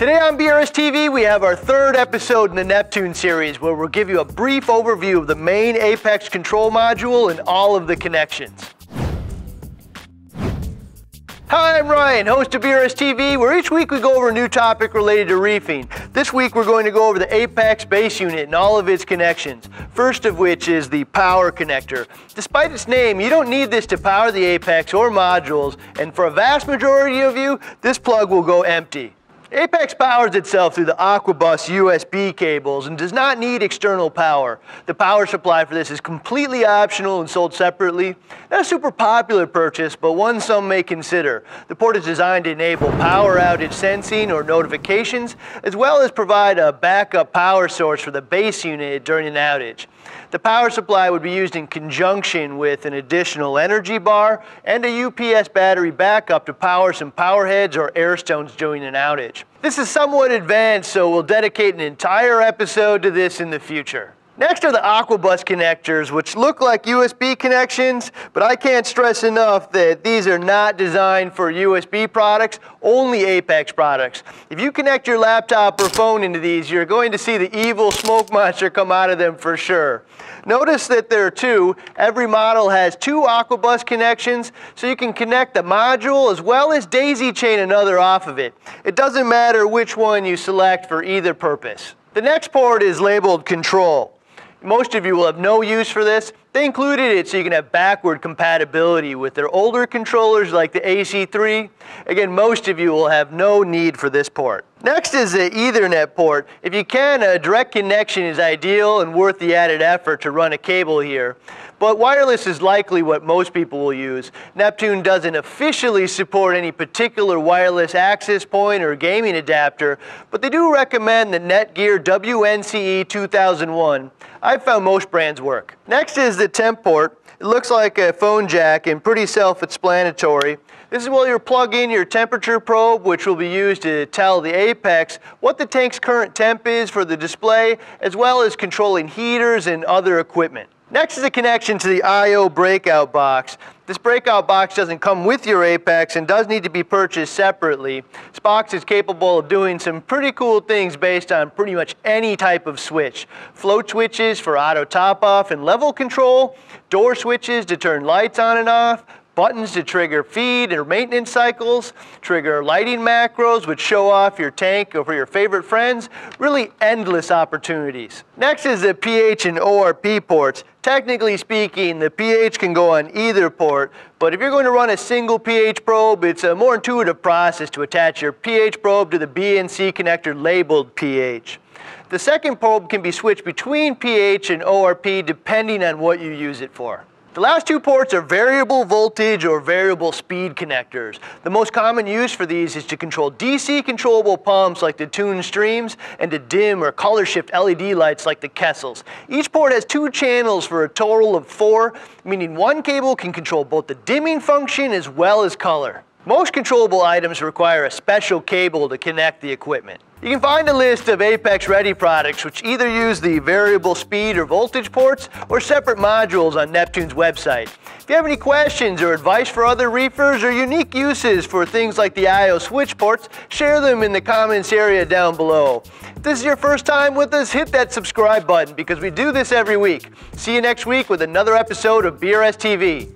Today on BRS TV, we have our third episode in the Neptune series where we'll give you a brief overview of the main Apex control module and all of the connections. Hi, I'm Ryan, host of BRS TV, where each week we go over a new topic related to reefing. This week we're going to go over the Apex base unit and all of its connections, first of which is the power connector. Despite its name, you don't need this to power the Apex or modules, and for a vast majority of you, this plug will go empty. Apex powers itself through the AquaBus USB cables and does not need external power. The power supply for this is completely optional and sold separately. Not a super popular purchase, but one some may consider. The port is designed to enable power outage sensing or notifications, as well as provide a backup power source for the base unit during an outage. The power supply would be used in conjunction with an additional energy bar and a UPS battery backup to power some power heads or air stones during an outage. This is somewhat advanced, so we'll dedicate an entire episode to this in the future. Next are the AquaBus connectors, which look like USB connections, but I can't stress enough that these are not designed for USB products, only Apex products. If you connect your laptop or phone into these, you're going to see the evil smoke monster come out of them for sure. Notice that there are two. Every model has two AquaBus connections, so you can connect the module as well as daisy chain another off of it. It doesn't matter which one you select for either purpose. The next port is labeled control. Most of you will have no use for this. They included it so you can have backward compatibility with their older controllers like the AC3. Again, most of you will have no need for this port. Next is the Ethernet port. If you can, a direct connection is ideal and worth the added effort to run a cable here. But wireless is likely what most people will use. Neptune doesn't officially support any particular wireless access point or gaming adapter, but they do recommend the Netgear WNCE 2001. I've found most brands work. Next is the temp port. It looks like a phone jack and pretty self-explanatory. This is where you'll plug in your temperature probe, which will be used to tell the Apex what the tank's current temp is for the display, as well as controlling heaters and other equipment. Next is a connection to the I/O Breakout box. This breakout box doesn't come with your Apex and does need to be purchased separately. This box is capable of doing some pretty cool things based on pretty much any type of switch. Float switches for auto top-off and level control, door switches to turn lights on and off, buttons to trigger feed or maintenance cycles, trigger lighting macros which show off your tank or for your favorite friends, really endless opportunities. Next is the pH and ORP ports. Technically speaking, the pH can go on either port, but if you're going to run a single pH probe, it's a more intuitive process to attach your pH probe to the BNC connector labeled pH. The second probe can be switched between pH and ORP depending on what you use it for. The last two ports are variable voltage or variable speed connectors. The most common use for these is to control DC controllable pumps like the Tunze Streams and to dim or color shift LED lights like the Kessils. Each port has two channels for a total of four, meaning one cable can control both the dimming function as well as color. Most controllable items require a special cable to connect the equipment. You can find a list of Apex Ready products which either use the variable speed or voltage ports or separate modules on Neptune's website. If you have any questions or advice for other reefers or unique uses for things like the I/O switch ports, share them in the comments area down below. If this is your first time with us, hit that subscribe button because we do this every week. See you next week with another episode of BRS TV.